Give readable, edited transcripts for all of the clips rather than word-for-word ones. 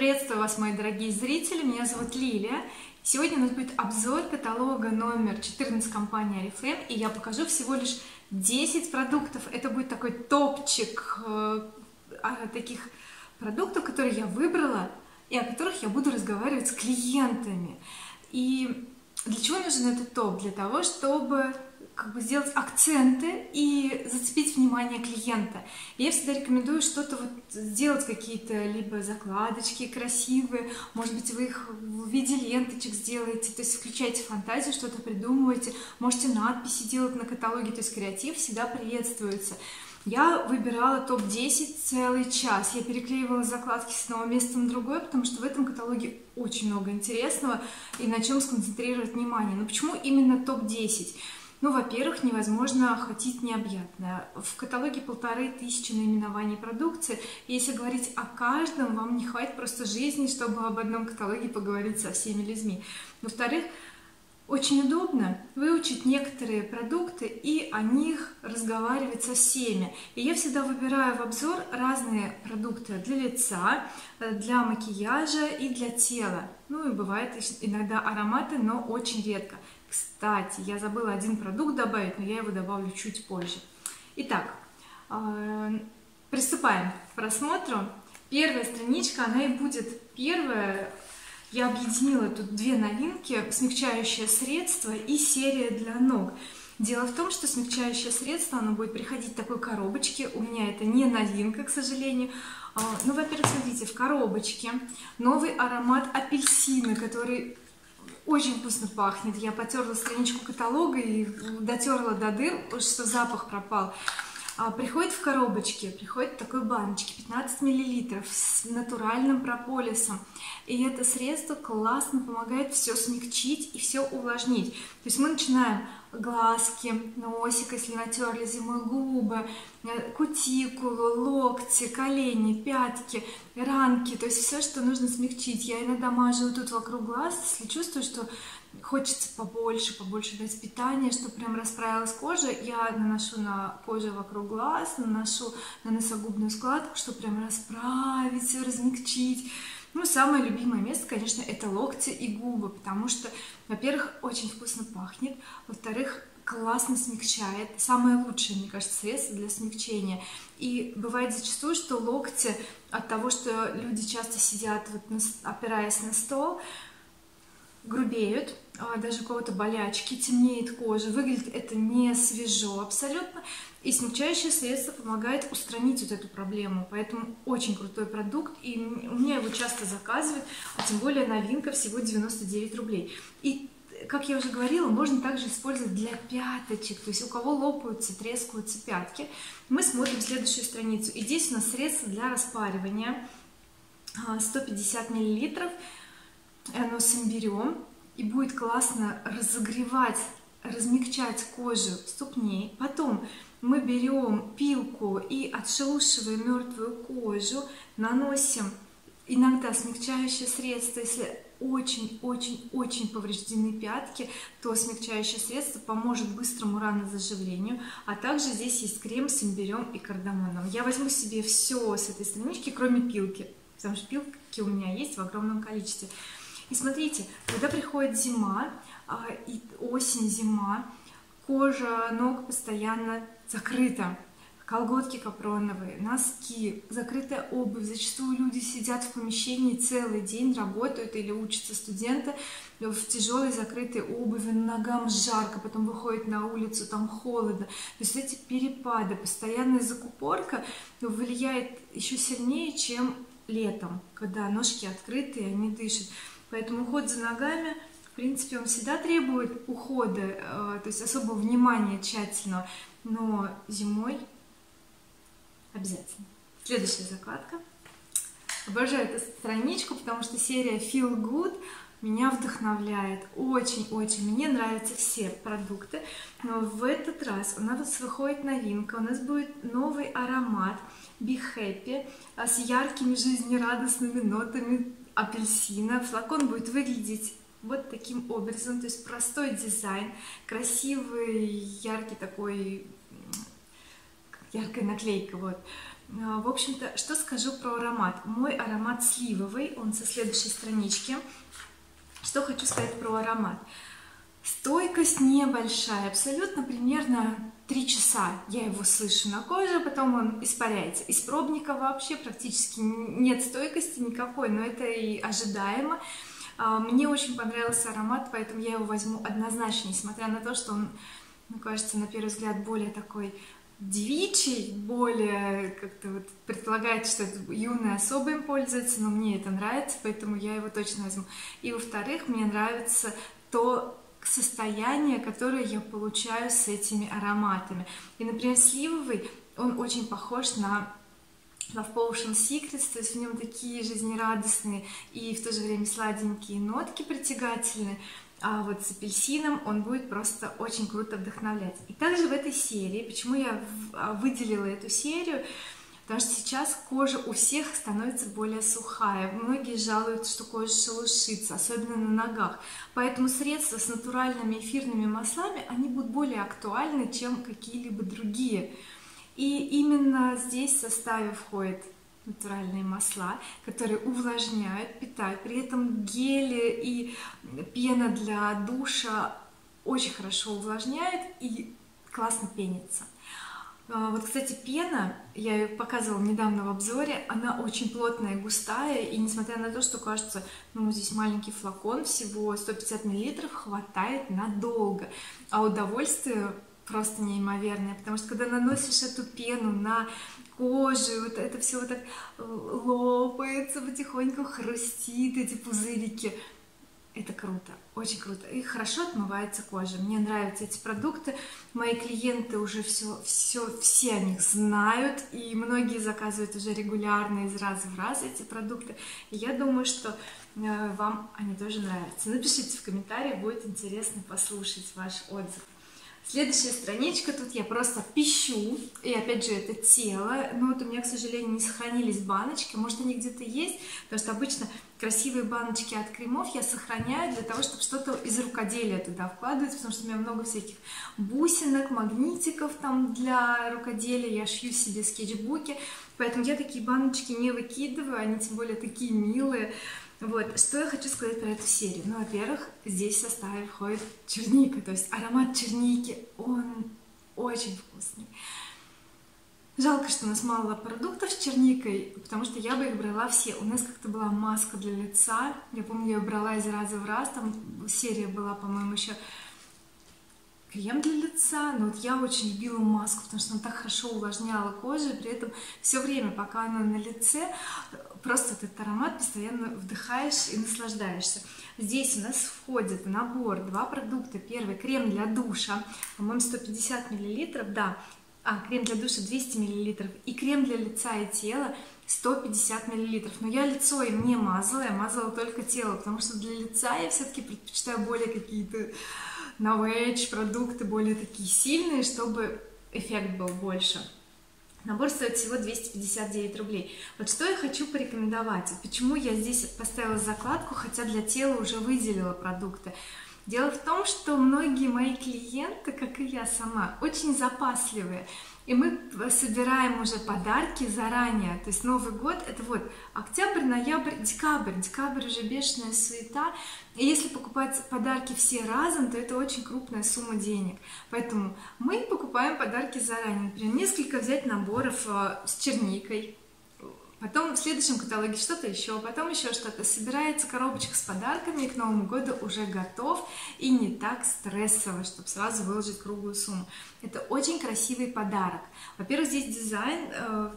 Приветствую вас, мои дорогие зрители, меня зовут Лилия. Сегодня у нас будет обзор каталога номер 14 компании Oriflame, и я покажу всего лишь 10 продуктов. Это будет такой топчик таких продуктов, которые я выбрала и о которых я буду разговаривать с клиентами. И для чего нужен этот топ? Для того, чтобы сделать акценты и зацепить внимание клиента. Я всегда рекомендую что-то сделать, какие-то либо закладочки красивые, может быть, вы их в виде ленточек сделаете, то есть включайте фантазию, что-то придумываете, можете надписи делать на каталоге, то есть креатив всегда приветствуется. Я выбирала топ-10 целый час, я переклеивала закладки с одного места на другое, потому что в этом каталоге очень много интересного и на чем сконцентрировать внимание. Но почему именно топ-10? Ну, во-первых, невозможно охватить необъятное. В каталоге 1500 наименований продукции. Если говорить о каждом, вам не хватит просто жизни, чтобы об одном каталоге поговорить со всеми людьми. Во-вторых, очень удобно выучить некоторые продукты и о них разговаривать со всеми. И я всегда выбираю в обзор разные продукты для лица, для макияжа и для тела. Ну и бывают иногда ароматы, но очень редко. Кстати, я забыла один продукт добавить, но я его добавлю чуть позже. Итак, приступаем к просмотру. Первая страничка, она и будет первая. Я объединила тут две новинки: смягчающее средство и серия для ног. Дело в том, что смягчающее средство, оно будет приходить в такой коробочке. У меня это не новинка, к сожалению. Ну, во-первых, смотрите, в коробочке новый аромат апельсина, который очень вкусно пахнет. Я потерла страничку каталога и дотерла до дыр, что запах пропал. Приходит в коробочке, приходит в такой баночке, 15 мл с натуральным прополисом. И это средство классно помогает все смягчить и все увлажнить. То есть мы начинаем глазки, носик, если натерли зимой, губы, кутикулу, локти, колени, пятки, ранки. То есть все, что нужно смягчить. Я иногда мажу тут вокруг глаз, если чувствую, что хочется побольше дать питания, чтобы прям расправилась кожа. Я наношу на кожу вокруг глаз, наношу на носогубную складку, чтобы прям расправить все, размягчить. Ну, самое любимое место, конечно, это локти и губы, потому что, во-первых, очень вкусно пахнет, во-вторых, классно смягчает. Самое лучшее, мне кажется, средство для смягчения. И бывает зачастую, что локти от того, что люди часто сидят, опираясь на стол, грубеют, даже у кого-то болячки, темнеет кожа, выглядит это не свежо абсолютно, и смягчающее средство помогает устранить вот эту проблему, поэтому очень крутой продукт, и у меня его часто заказывают, а тем более новинка, всего 99 рублей. И, как я уже говорила, можно также использовать для пяточек, то есть у кого лопаются, трескаются пятки. Мы смотрим следующую страницу, и здесь у нас средство для распаривания, 150 мл. Оно с имбирем, и будет классно разогревать, размягчать кожу ступней. Потом мы берем пилку и отшелушиваем мертвую кожу, наносим иногда смягчающее средство. Если очень-очень-очень повреждены пятки, то смягчающее средство поможет быстрому ранозаживлению. А также здесь есть крем с имбирем и кардамоном. Я возьму себе все с этой странички, кроме пилки, потому что пилки у меня есть в огромном количестве. И смотрите, когда приходит зима, и осень, зима, кожа ног постоянно закрыта. Колготки капроновые, носки, закрытая обувь. Зачастую люди сидят в помещении целый день, работают или учатся студенты в тяжелой закрытой обуви, ногам жарко, потом выходят на улицу, там холодно. То есть эти перепады, постоянная закупорка влияет еще сильнее, чем летом, когда ножки открыты, они дышат. Поэтому уход за ногами, в принципе, он всегда требует ухода, то есть особого внимания, тщательного, но зимой обязательно. Следующая закладка. Обожаю эту страничку, потому что серия Feel Good меня вдохновляет. Очень-очень мне нравятся все продукты, но в этот раз у нас выходит новинка, у нас будет новый аромат Be Happy с яркими жизнерадостными нотами апельсина. Флакон будет выглядеть вот таким образом, то есть простой дизайн, красивый, яркий такой, яркая наклейка, вот. В общем-то, что скажу про аромат. Мой аромат сливовый, он со следующей странички. Что хочу сказать про аромат. Стойкость небольшая, абсолютно примерно 3 часа я его слышу на коже, потом он испаряется. Из пробника вообще практически нет стойкости никакой, но это и ожидаемо. Мне очень понравился аромат, поэтому я его возьму однозначно, несмотря на то, что он, мне кажется, на первый взгляд более такой девичий, более как-то вот предполагает, что это юные особо им пользуются, но мне это нравится, поэтому я его точно возьму. И во-вторых, мне нравится то состояние, которое я получаю с этими ароматами. И, например, сливовый, он очень похож на Love Potion Secret, то есть в нем такие жизнерадостные и в то же время сладенькие нотки притягательные, а вот с апельсином он будет просто очень круто вдохновлять. И также в этой серии, почему я выделила эту серию, потому что сейчас кожа у всех становится более сухая. Многие жалуются, что кожа шелушится, особенно на ногах. Поэтому средства с натуральными эфирными маслами, они будут более актуальны, чем какие-либо другие. И именно здесь в составе входят натуральные масла, которые увлажняют, питают. При этом гели и пена для душа очень хорошо увлажняют и классно пенится. Вот, кстати, пена, я ее показывала недавно в обзоре, она очень плотная и густая, и несмотря на то, что кажется, ну, здесь маленький флакон, всего 150 мл, хватает надолго, а удовольствие просто неимоверное, потому что когда наносишь эту пену на кожу, вот это все вот так лопается, потихоньку хрустит, эти пузырики. Это круто, очень круто. И хорошо отмывается кожа. Мне нравятся эти продукты. Мои клиенты уже все о них знают. И многие заказывают уже регулярно из раза в раз эти продукты. И я думаю, что вам они тоже нравятся. Напишите в комментариях, будет интересно послушать ваш отзыв. Следующая страничка, тут я просто пищу, и опять же это тело, но вот у меня, к сожалению, не сохранились баночки, может они где-то есть, потому что обычно красивые баночки от кремов я сохраняю для того, чтобы что-то из рукоделия туда вкладывать, потому что у меня много всяких бусинок, магнитиков там для рукоделия, я шью себе скетчбуки, поэтому я такие баночки не выкидываю, они тем более такие милые. Вот, что я хочу сказать про эту серию. Ну, во-первых, здесь в составе входит черника, то есть аромат черники, он очень вкусный. Жалко, что у нас мало продуктов с черникой, потому что я бы их брала все. У нас как-то была маска для лица, я помню, я ее брала из раза в раз, там серия была, по-моему, еще крем для лица, но вот я очень любила маску, потому что она так хорошо увлажняла кожу, и при этом все время, пока она на лице, просто вот этот аромат постоянно вдыхаешь и наслаждаешься. Здесь у нас входит в набор 2 продукта. Первый крем для душа, по-моему, 150 мл, да, крем для душа 200 мл, и крем для лица и тела 150 мл. Но я лицо им не мазала, я мазала только тело, потому что для лица я все-таки предпочитаю более какие-то NovAge продукты, более такие сильные, чтобы эффект был больше. Набор стоит всего 259 рублей. Вот что я хочу порекомендовать, почему я здесь поставила закладку, хотя для тела уже выделила продукты. Дело в том, что многие мои клиенты, как и я сама, очень запасливые. И мы собираем уже подарки заранее. То есть Новый год – это вот октябрь, ноябрь, декабрь. Декабрь уже бешеная суета. И если покупать подарки все разом, то это очень крупная сумма денег. Поэтому мы покупаем подарки заранее. Например, несколько взять наборов с черникой. Потом в следующем каталоге что-то еще, потом еще что-то. Собирается коробочка с подарками, и к Новому году уже готов и не так стрессово, чтобы сразу выложить круглую сумму. Это очень красивый подарок. Во-первых, здесь дизайн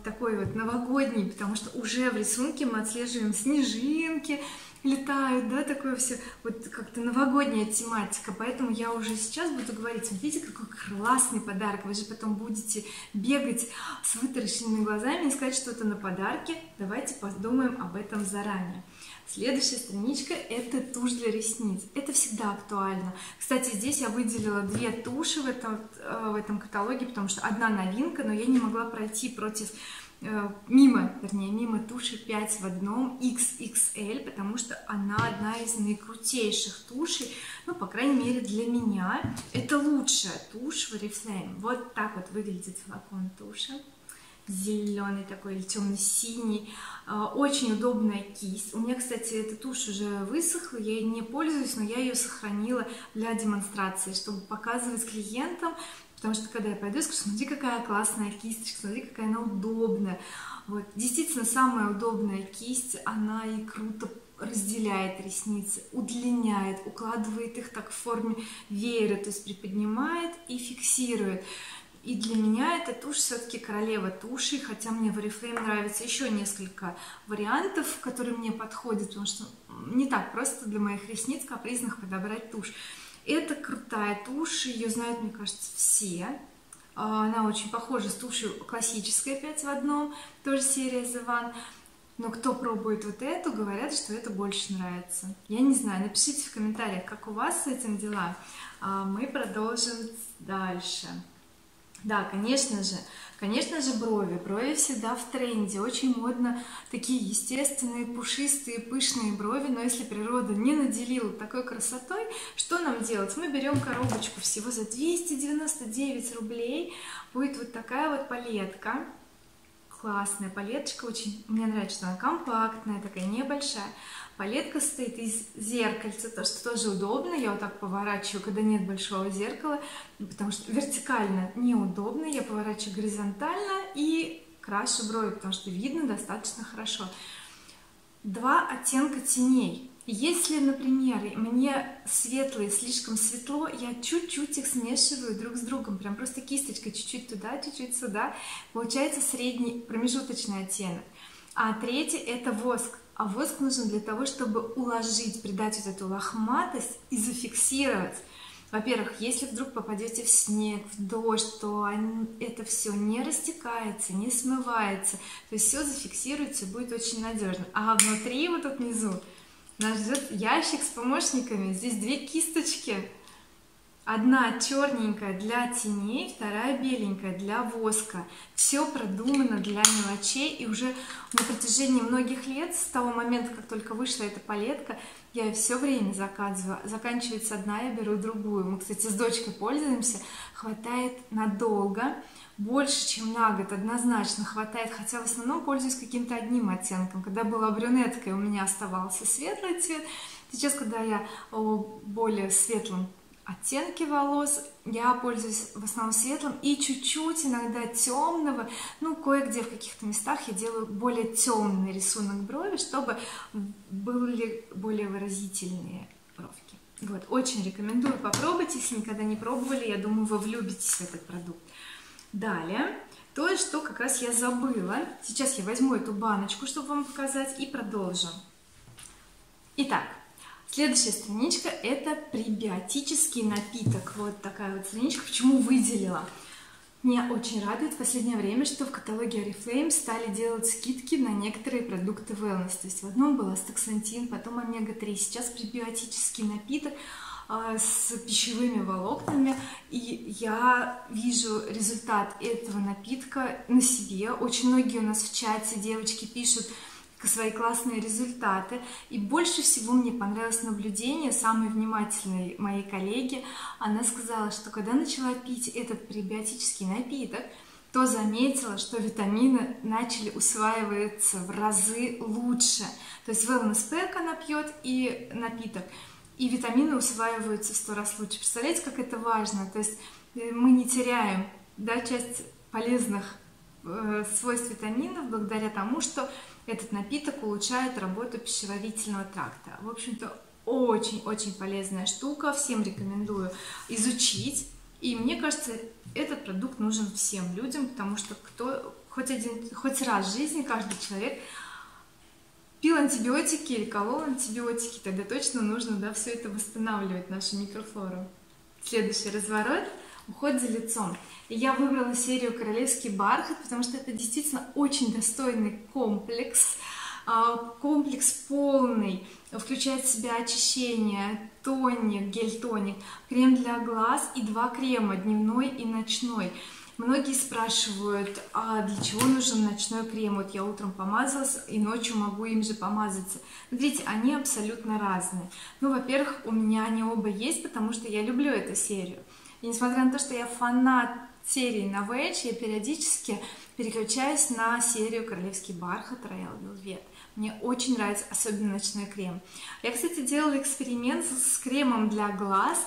такой вот новогодний, потому что уже в рисунке мы отслеживаем снежинки, летают, да, такое все, вот как-то новогодняя тематика, поэтому я уже сейчас буду говорить, смотрите, какой классный подарок, вы же потом будете бегать с вытаращенными глазами и искать что-то на подарки, давайте подумаем об этом заранее. Следующая страничка – это тушь для ресниц. Это всегда актуально. Кстати, здесь я выделила 2 туши в этом каталоге, потому что одна новинка, но я не могла пройти мимо туши 5 в одном XXL, потому что она одна из наикрутейших тушей, ну, по крайней мере, для меня. Это лучшая тушь в Oriflame. Вот так вот выглядит флакон туши. зеленый такой или темно-синий. Очень удобная кисть. У меня, кстати, эта тушь уже высохла, я ей не пользуюсь, но я ее сохранила для демонстрации, чтобы показывать клиентам, потому что когда я пойду, я скажу: смотри, какая классная кисточка, смотри, какая она удобная. Вот. Действительно, самая удобная кисть, она и круто разделяет ресницы, удлиняет, укладывает их так в форме веера, то есть приподнимает и фиксирует. И для меня эта тушь все-таки королева туши, хотя мне в Oriflame нравится еще несколько вариантов, которые мне подходят, потому что не так просто для моих ресниц капризных подобрать тушь. Это крутая тушь, ее знают, мне кажется, все. Она очень похожа с тушью классической 5 в 1, тоже серия The One. Но кто пробует вот эту, говорят, что это больше нравится. Я не знаю, напишите в комментариях, как у вас с этим дела. Мы продолжим дальше. Да, конечно же брови. Брови всегда в тренде. Очень модно такие естественные, пушистые, пышные брови. Но если природа не наделила такой красотой, что нам делать? Мы берем коробочку всего за 299 рублей. Будет вот такая вот палетка. Классная палеточка, очень мне нравится, что она компактная, такая небольшая. Палетка состоит из зеркальца, то что тоже удобно. Я вот так поворачиваю, когда нет большого зеркала, потому что вертикально неудобно. Я поворачиваю горизонтально и крашу брови, потому что видно достаточно хорошо. 2 оттенка теней. Если, например, мне светлые слишком светло, я чуть-чуть их смешиваю друг с другом, прям просто кисточкой чуть-чуть туда, чуть-чуть сюда, получается средний промежуточный оттенок. А третий — это воск. А воск нужен для того, чтобы уложить, придать вот эту лохматость и зафиксировать. Во-первых, если вдруг попадете в снег, в дождь, то это все не растекается, не смывается, то есть все зафиксируется, будет очень надежно. А внутри, вот тут внизу, нас ждет ящик с помощниками. Здесь 2 кисточки. Одна черненькая для теней, вторая беленькая для воска. Все продумано для мелочей. И уже на протяжении многих лет, с того момента, как только вышла эта палетка, я ее все время заказываю. Заканчивается одна, я беру другую. Мы, кстати, с дочкой пользуемся. Хватает надолго. Больше, чем на год, однозначно хватает, хотя в основном пользуюсь каким-то одним оттенком. Когда была брюнеткой, у меня оставался светлый цвет. Сейчас, когда я более светлым оттенки волос, я пользуюсь в основном светлым и чуть-чуть иногда темного. Ну, кое-где в каких-то местах я делаю более темный рисунок брови, чтобы были более выразительные бровки. Вот, очень рекомендую попробовать, если никогда не пробовали, я думаю, вы влюбитесь в этот продукт. Далее, то, что как раз я забыла. Сейчас я возьму эту баночку, чтобы вам показать, и продолжим. Итак, следующая страничка — это пребиотический напиток. Вот такая вот страничка. Почему выделила? Меня очень радует в последнее время, что в каталоге Oriflame стали делать скидки на некоторые продукты wellness. То есть в одном был астаксантин, потом омега-3, сейчас пребиотический напиток с пищевыми волокнами, и я вижу результат этого напитка на себе. Очень многие у нас в чате девочки пишут свои классные результаты, и больше всего мне понравилось наблюдение самой внимательной моей коллеги. Она сказала, что когда начала пить этот пребиотический напиток, то заметила, что витамины начали усваиваться в разы лучше. То есть wellness-пэк она пьет и напиток, и витамины усваиваются в 100 раз лучше. Представляете, как это важно? То есть мы не теряем, да, часть полезных свойств витаминов благодаря тому, что этот напиток улучшает работу пищеварительного тракта. В общем-то, очень-очень полезная штука. Всем рекомендую изучить. И мне кажется, этот продукт нужен всем людям, потому что кто хоть раз в жизни каждый человек пил антибиотики или колол антибиотики, тогда точно нужно, да, все это восстанавливать, нашу микрофлору. Следующий разворот — уход за лицом. И я выбрала серию «Королевский бархат», потому что это действительно очень достойный комплекс. Комплекс полный, включает в себя очищение, тоник, гель-тоник, крем для глаз и 2 крема, дневной и ночной. Многие спрашивают, а для чего нужен ночной крем? Вот я утром помазалась, и ночью могу им же помазаться. Смотрите, они абсолютно разные. Ну, во-первых, у меня они оба есть, потому что я люблю эту серию. И несмотря на то, что я фанат серии NovAge, я периодически Переключаюсь на серию Королевский бархат Royal Velvet. Мне очень нравится, особенно ночной крем. Я, кстати, делала эксперимент с кремом для глаз.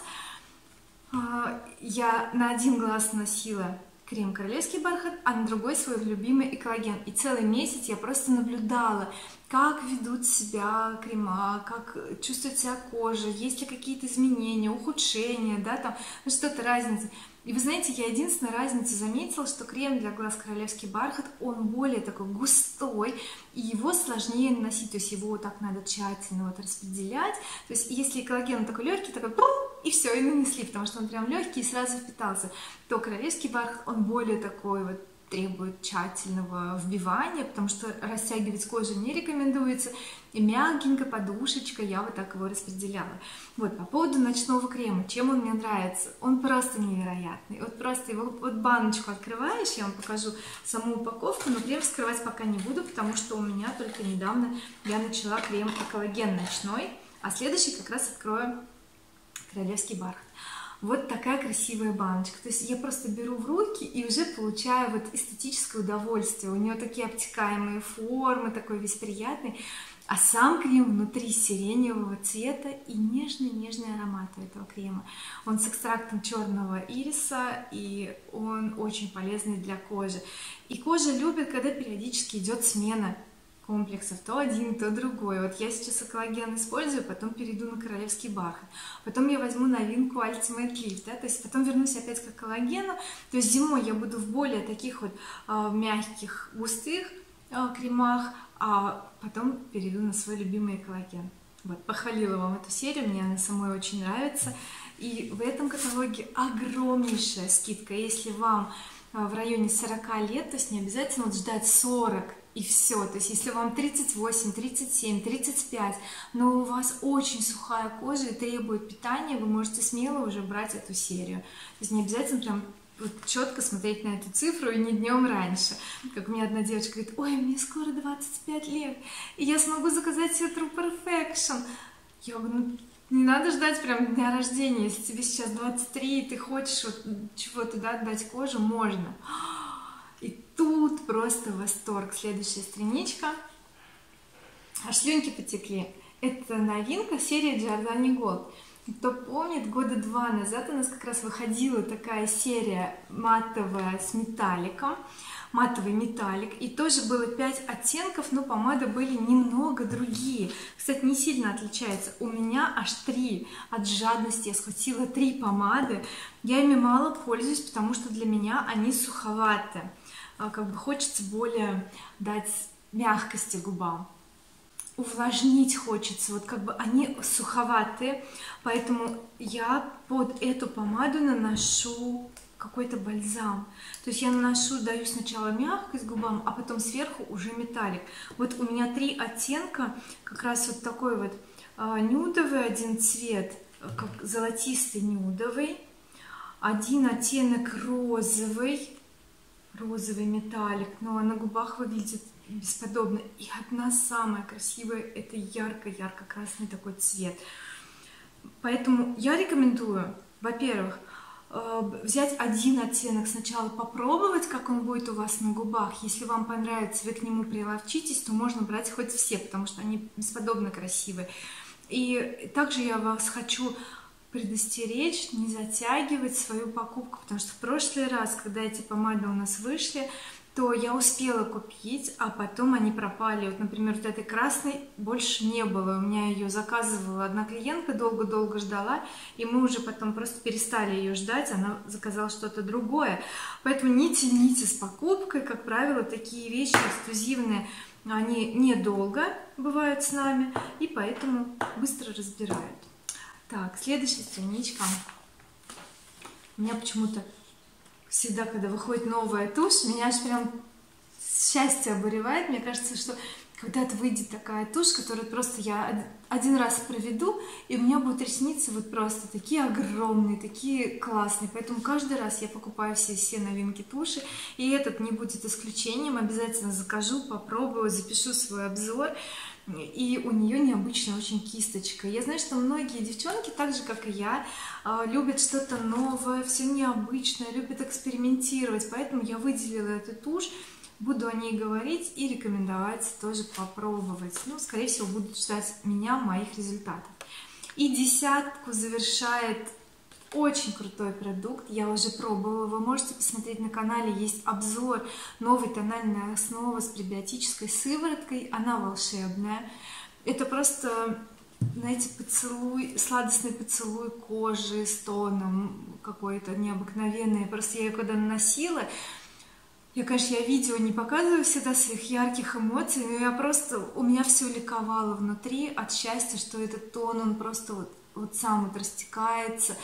Я на один глаз носила крем Королевский бархат, а на другой свой любимый Экологен. И целый месяц я просто наблюдала, как ведут себя крема, как чувствует себя кожа, есть ли какие-то изменения, ухудшения, да, там, ну, что-то разница. И вы знаете, я единственную разницу заметила, что крем для глаз Королевский бархат, он более такой густой, и его сложнее наносить, то есть его вот так надо тщательно вот распределять. То есть если Экологен такой легкий, такой пум, и все, и нанесли, потому что он прям легкий и сразу впитался, то Королевский бархат, он более такой вот, требует тщательного вбивания, потому что растягивать кожу не рекомендуется, и мягенько подушечкой я вот так его распределяла. Вот по поводу ночного крема, чем он мне нравится, он просто невероятный, вот просто его вот баночку открываешь, я вам покажу саму упаковку, но крем вскрывать пока не буду, потому что у меня только недавно я начала крем Экологен ночной, а следующий как раз открою Королевский бархат. Вот такая красивая баночка. То есть я просто беру в руки и уже получаю вот эстетическое удовольствие. У нее такие обтекаемые формы, такой весь приятный. А сам крем внутри сиреневого цвета и нежный-нежный аромат у этого крема. Он с экстрактом черного ириса, и он очень полезный для кожи. И кожа любит, когда периодически идет смена комплексов, то один, то другой. Вот я сейчас Экологен использую, потом перейду на Королевский бархат, потом я возьму новинку Ultimate Gift, да, то есть потом вернусь опять к Экологену, то есть зимой я буду в более таких вот мягких, густых кремах, а потом перейду на свой любимый Экологен. Вот, похвалила вам эту серию, мне она самой очень нравится, и в этом каталоге огромнейшая скидка, если вам в районе 40 лет, то есть не обязательно вот ждать 40 и все, то есть если вам 38, 37, 35, но у вас очень сухая кожа и требует питания, вы можете смело уже брать эту серию. То есть не обязательно прям вот четко смотреть на эту цифру и не днем раньше. Как у меня одна девочка говорит: ой, мне скоро 25 лет, и я смогу заказать себе True Perfection. Я говорю: ну, не надо ждать прям дня рождения, если тебе сейчас 23, и ты хочешь вот чего-то, да, отдать коже, можно. И тут просто восторг. Следующая страничка. Аж слюнки потекли. Это новинка серии Giordani Gold. Кто помнит, года два назад у нас как раз выходила такая серия матовая с металликом, матовый металлик, и тоже было 5 оттенков, но помады были немного другие. Кстати, не сильно отличается. У меня аж 3. От жадности я схватила 3 помады. Я ими мало пользуюсь, потому что для меня они суховаты. Как бы хочется более дать мягкости губам. Увлажнить хочется, вот как бы они суховатые, поэтому я под эту помаду наношу какой-то бальзам. То есть я наношу, даю сначала мягкость губам, а потом сверху уже металлик. Вот у меня 3 оттенка, как раз вот такой вот нюдовый один цвет, как золотистый нюдовый, один оттенок розовый металлик, но на губах выглядит бесподобно. И одна самая красивая, это ярко-ярко-красный такой цвет. Поэтому я рекомендую, во-первых, взять один оттенок, сначала попробовать, как он будет у вас на губах. Если вам понравится, вы к нему приловчитесь, то можно брать хоть все, потому что они бесподобно красивые. И также я вас хочу предостеречь, не затягивать свою покупку, потому что в прошлый раз, когда эти помады у нас вышли, то я успела купить, а потом они пропали. Вот, например, вот этой красной больше не было. У меня ее заказывала одна клиентка, долго-долго ждала, и мы уже потом просто перестали ее ждать, она заказала что-то другое. Поэтому не тяните с покупкой, как правило, такие вещи эксклюзивные, они недолго бывают с нами, и поэтому быстро разбирают. Так, следующая страничка. У меня почему-то всегда, когда выходит новая тушь, меня аж прям счастье обуревает. Мне кажется, что когда-то выйдет такая тушь, которую просто я один раз проведу, и у меня будут ресницы вот просто такие огромные, такие классные. Поэтому каждый раз я покупаю все новинки туши, и этот не будет исключением. Обязательно закажу, попробую, запишу свой обзор. И у нее необычная очень кисточка. Я знаю, что многие девчонки, так же как и я, любят что-то новое, все необычное, любят экспериментировать. Поэтому я выделила эту тушь Буду о ней говорить и рекомендовать тоже попробовать. Ну, скорее всего, будут ждать меня, моих результатов. И десятку завершает очень крутой продукт. Я уже пробовала. Вы можете посмотреть на канале. Есть обзор новой тональной основы с пребиотической сывороткой. Она волшебная. Это просто, знаете, поцелуй, сладостный поцелуй кожи с тоном какой-то необыкновенный. Просто я ее когда наносила, я, конечно, я видео не показываю всегда своих ярких эмоций, но я просто, у меня все ликовало внутри от счастья, что этот тон, он просто вот сам вот растекается,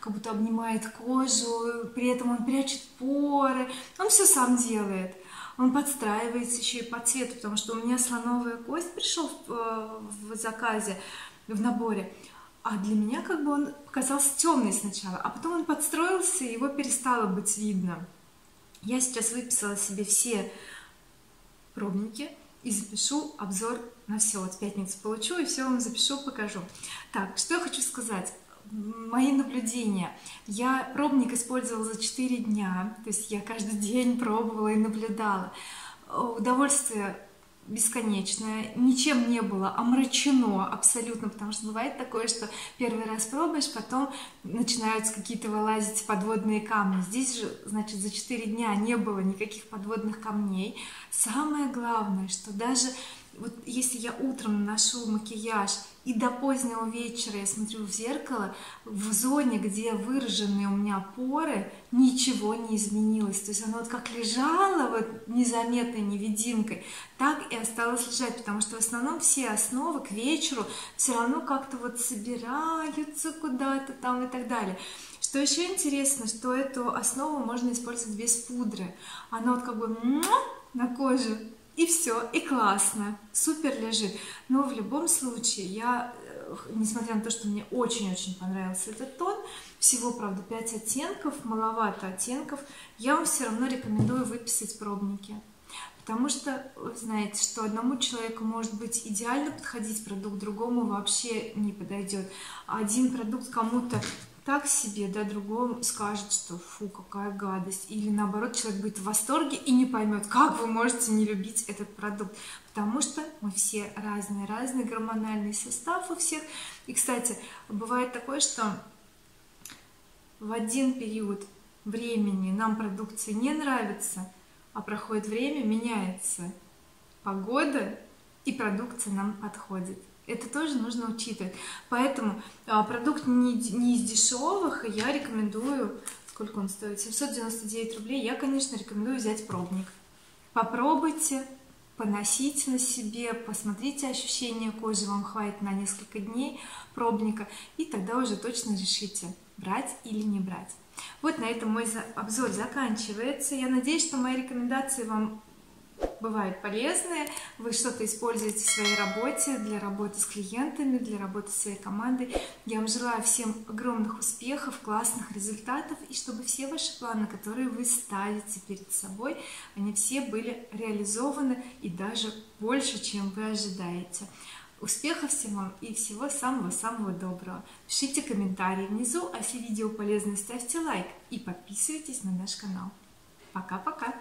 как будто обнимает кожу, при этом он прячет поры, он все сам делает. Он подстраивается еще и по цвету, потому что у меня слоновая кость пришел в заказе, в наборе. А для меня как бы он показался темный сначала, а потом он подстроился, и его перестало быть видно. Я сейчас выписала себе все пробники и запишу обзор на все. Вот в пятницу получу и все вам запишу, покажу. Так, что я хочу сказать. Мои наблюдения. Я пробник использовала за 4 дня. То есть я каждый день пробовала и наблюдала. Удовольствие бесконечное. Ничем не было омрачено абсолютно. Потому что бывает такое, что первый раз пробуешь, потом начинаются какие-то вылазить подводные камни. Здесь же, значит, за 4 дня не было никаких подводных камней. Самое главное, что даже вот если я утром наношу макияж и до позднего вечера я смотрю в зеркало, в зоне, где выражены у меня поры, ничего не изменилось. То есть оно вот как лежало вот незаметной невидимкой, так и осталось лежать, потому что в основном все основы к вечеру все равно как-то вот собираются куда-то там и так далее. Что еще интересно, что эту основу можно использовать без пудры. Она вот как бы на коже. И все, и классно, супер лежит. Но в любом случае, я, несмотря на то, что мне очень-очень понравился этот тон, всего, правда, 5 оттенков, маловато оттенков, я вам все равно рекомендую выписать пробники. Потому что, вы знаете, что одному человеку может быть идеально подходить продукт, другому вообще не подойдет. Один продукт кому-то так себе, да, другому скажет, что фу, какая гадость. Или наоборот, человек будет в восторге и не поймет, как вы можете не любить этот продукт. Потому что мы все разные, гормональный состав у всех. И, кстати, бывает такое, что в один период времени нам продукция не нравится, а проходит время, меняется погода, и продукция нам подходит. Это тоже нужно учитывать. Поэтому продукт не из дешевых, и я рекомендую, сколько он стоит, 799 рублей, я, конечно, рекомендую взять пробник. Попробуйте, поносите на себе, посмотрите ощущения кожи, вам хватит на несколько дней пробника, и тогда уже точно решите, брать или не брать. Вот на этом мой обзор заканчивается. Я надеюсь, что мои рекомендации вам бывают полезные, вы что-то используете в своей работе, для работы с клиентами, для работы со своей командой. Я вам желаю всем огромных успехов, классных результатов, и чтобы все ваши планы, которые вы ставите перед собой, они все были реализованы и даже больше, чем вы ожидаете. Успехов всем вам и всего самого-самого доброго. Пишите комментарии внизу, а если видео полезно, ставьте лайк и подписывайтесь на наш канал. Пока-пока!